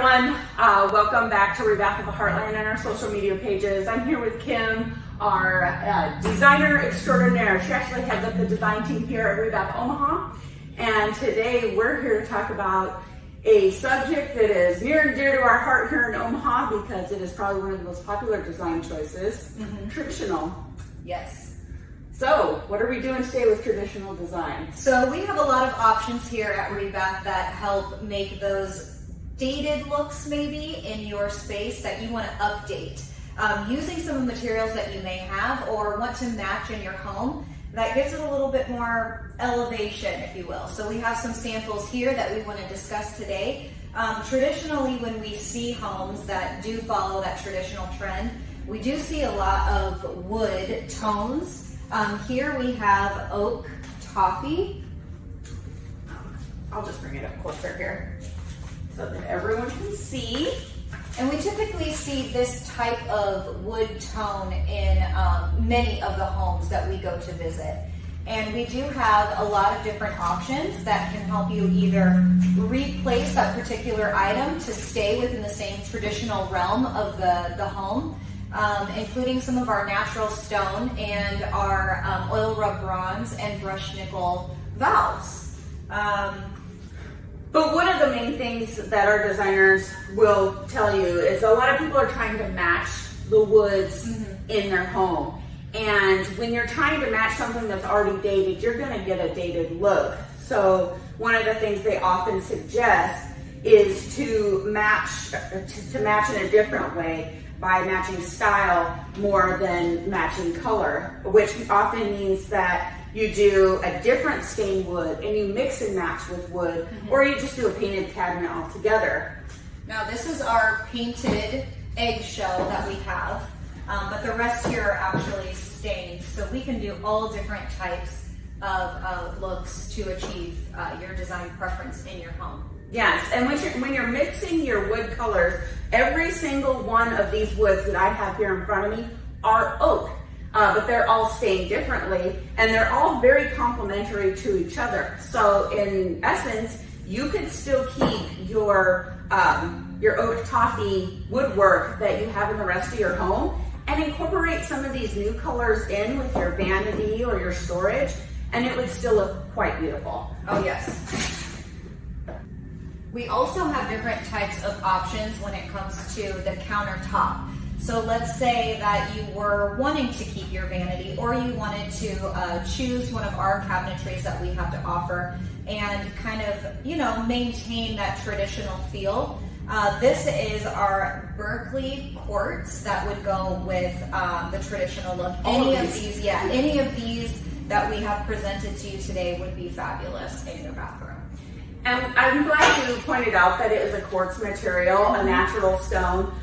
everyone. Welcome back to Rebath of the Heartland and our social media pages. I'm here with Kim, our designer extraordinaire. She actually heads up the design team here at Rebath Omaha. And today we're here to talk about a subject that is near and dear to our heart here in Omaha because it is probably one of the most popular design choices, traditional. Yes. So, what are we doing today with traditional design? So, we have a lot of options here at Rebath that help make those dated looks maybe in your space that you want to update. Using some of the materials that you may have or want to match in your home, that gives it a little bit more elevation, if you will. So, we have some samples here that we want to discuss today. Traditionally, when we see homes that do follow that traditional trend, we do see a lot of wood tones. Here we have oak toffee. I'll just bring it up closer here so that everyone can see. And we typically see this type of wood tone in many of the homes that we go to visit. And we do have a lot of different options that can help you either replace that particular item to stay within the same traditional realm of the home. Including some of our natural stone and our oil rubbed bronze and brushed nickel valves. But one of the main things that our designers will tell you is a lot of people are trying to match the woods in their home. And when you're trying to match something that's already dated, you're going to get a dated look. So one of the things they often suggest is to match in a different way, by matching style more than matching color, which often means that you do a different stained wood and you mix and match with wood, or you just do a painted cabinet altogether. Now this is our painted eggshell that we have, but the rest here are actually stained. So we can do all different types of looks to achieve your design preference in your home. Yes, and when you're mixing your wood colors, every single one of these woods that I have here in front of me are oak, but they're all stained differently, and they're all very complementary to each other. So in essence, you could still keep your oak toffee woodwork that you have in the rest of your home and incorporate some of these new colors in with your vanity or your storage, and it would still look quite beautiful. Oh yes. We also have different types of options when it comes to the countertop. So let's say that you were wanting to keep your vanity or you wanted to choose one of our cabinetries that we have to offer and kind of, you know, maintain that traditional feel. This is our Berkeley quartz that would go with the traditional look. Any of these that we have presented to you today would be fabulous in your bathroom. And I'm glad you pointed out that it is a quartz material, a natural stone,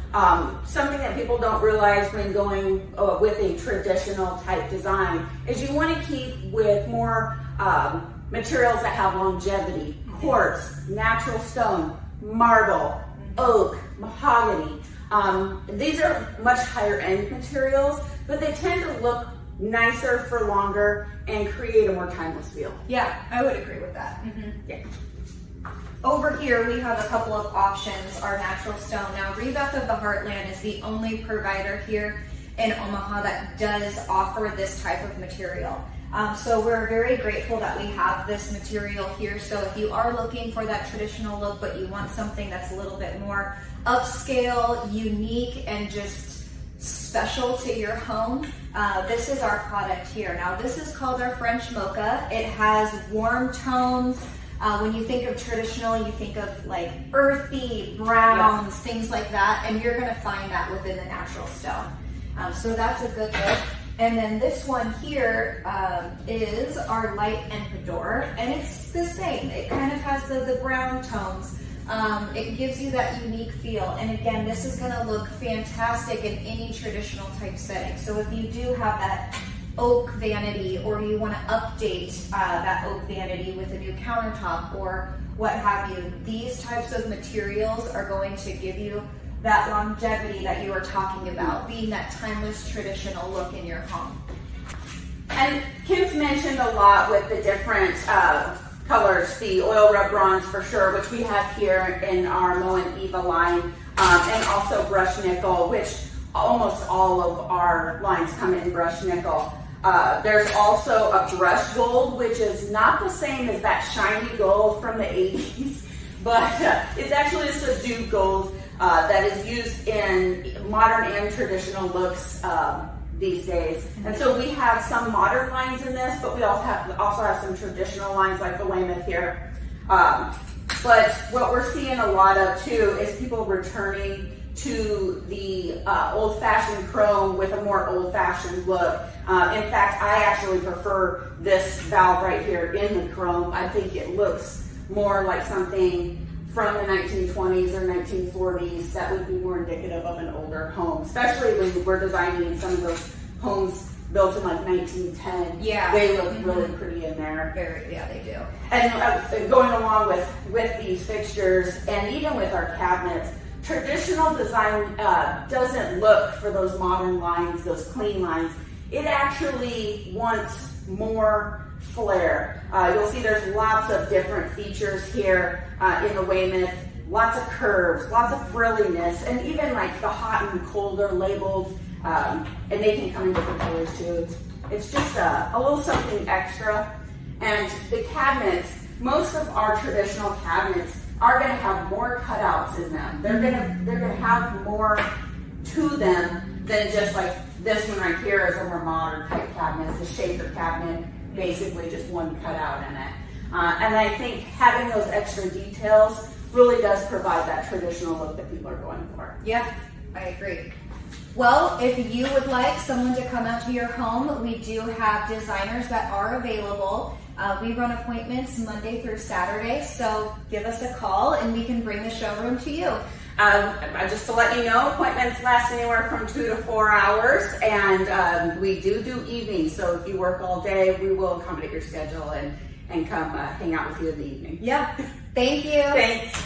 something that people don't realize when going with a traditional type design is you want to keep with more materials that have longevity. Quartz, natural stone, marble, oak, mahogany. These are much higher end materials, but they tend to look nicer for longer and create a more timeless feel. Yeah, I would agree with that. Yeah. Over here, we have a couple of options, our natural stone. Now, Rebath of the Heartland is the only provider here in Omaha that does offer this type of material. So we're very grateful that we have this material here. So if you are looking for that traditional look, but you want something that's a little bit more upscale, unique, and just special to your home, this is our product here. Now, this is called our French Mocha. It has warm tones. When you think of traditional, you think of like earthy, browns, things like that, and you're going to find that within the natural stone. So that's a good look. And then this one here is our light Emperador, and it's the same. It kind of has the brown tones. It gives you that unique feel. And again, this is going to look fantastic in any traditional type setting. So if you do have that oak vanity, or you want to update that oak vanity with a new countertop or what have you, these types of materials are going to give you that longevity that you were talking about, being that timeless traditional look in your home. And Kim's mentioned a lot with the different colors, the oil rubbed bronze for sure, which we have here in our Moen Eva line, and also brushed nickel, which almost all of our lines come in brushed nickel. There's also a brushed gold, which is not the same as that shiny gold from the 80s, but it's actually a subdued gold that is used in modern and traditional looks these days. And so we have some modern lines in this, but we also have some traditional lines like the Weymouth here. But what we're seeing a lot of too is people returning to the old-fashioned chrome with a more old-fashioned look. In fact, I actually prefer this valve right here in the chrome. I think it looks more like something from the 1920s or 1940s that would be more indicative of an older home, especially when we're designing some of those homes built in like 1910. Yeah, they look really pretty in there. Very, yeah, they do. And going along with these fixtures and even with our cabinets, traditional design doesn't look for those modern lines, those clean lines. It actually wants more flair. You'll see there's lots of different features here in the Weymouth, lots of curves, lots of frilliness, and even like the hot and cold are labeled, and they can come in different colors too. It's just a little something extra. And the cabinets, most of our traditional cabinets are going to have more cutouts in them. They're gonna have more to them than just like this one right here is a more modern type cabinet. It's a shaker cabinet, basically just one cutout in it. And I think having those extra details really does provide that traditional look that people are going for. Yeah, I agree. Well, if you would like someone to come out to your home, we do have designers that are available. We run appointments Monday through Saturday, so give us a call and we can bring the showroom to you. Just to let you know, appointments last anywhere from 2 to 4 hours, and we do evenings, so if you work all day, we will accommodate your schedule and come hang out with you in the evening. Yeah, thank you. Thanks.